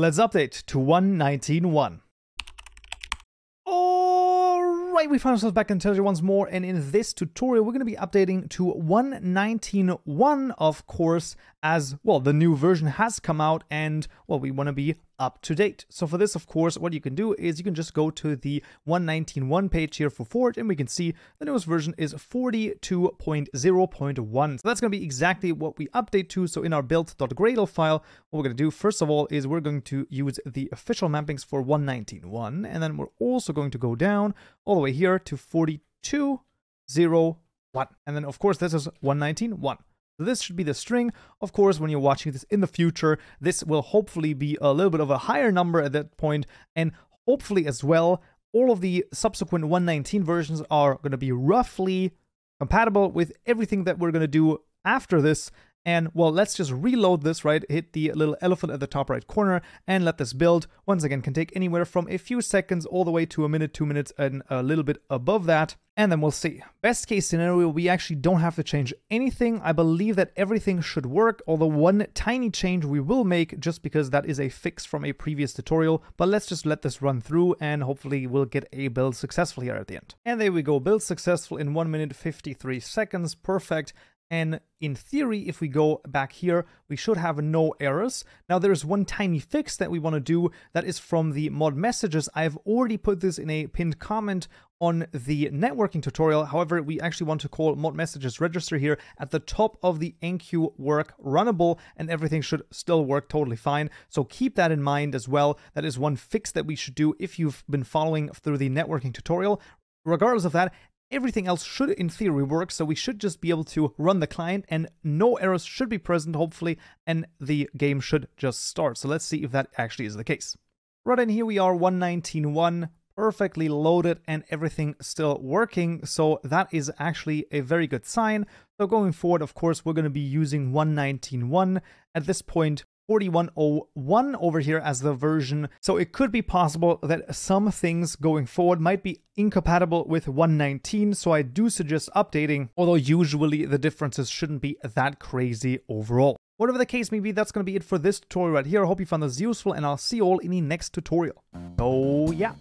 Let's update to 1.19.1. Alright, we found ourselves back in IntelliJ once more, and in this tutorial we're going to be updating to 1.19.1, of course, as well the new version has come out and well we want to be up to date. So for this, of course, what you can do is you can just go to the 1.19.1 page here for Forge, and we can see the newest version is 42.0.1. So that's going to be exactly what we update to. So in our build.gradle file, what we're going to do first of all is we're going to use the official mappings for 1.19.1, and then we're also going to go down all the way here to 42.0.1, and then of course this is 1.19.1. This should be the string. Of course, when you're watching this in the future, this will hopefully be a little bit of a higher number at that point, and hopefully as well, all of the subsequent 1.19 versions are going to be roughly compatible with everything that we're going to do after this. And well, let's just reload this, right? Hit the little elephant at the top right corner and let this build. Once again, can take anywhere from a few seconds all the way to a minute, 2 minutes, and a little bit above that. And then we'll see. Best case scenario, we actually don't have to change anything. I believe that everything should work, although one tiny change we will make just because that is a fix from a previous tutorial. But let's just let this run through and hopefully we'll get a build successful here at the end. And there we go, build successful in 1 minute, 53 seconds, perfect. And in theory, if we go back here, we should have no errors. Now, there is one tiny fix that we want to do that is from the mod messages. I've already put this in a pinned comment on the networking tutorial. However, we actually want to call mod messages register here at the top of the NQ work runnable, and everything should still work totally fine. So keep that in mind as well. That is one fix that we should do if you've been following through the networking tutorial. Regardless of that, everything else should, in theory, work, so we should just be able to run the client, and no errors should be present, hopefully, and the game should just start. So let's see if that actually is the case. Right, and here we are, 1.19.1, perfectly loaded, and everything still working, so that is actually a very good sign. So going forward, of course, we're going to be using 1.19.1 at this point. 41.0.1 over here as the version. So it could be possible that some things going forward might be incompatible with 1.19. So I do suggest updating, although usually the differences shouldn't be that crazy overall. Whatever the case may be, that's going to be it for this tutorial right here. I hope you found this useful, and I'll see you all in the next tutorial. Oh yeah.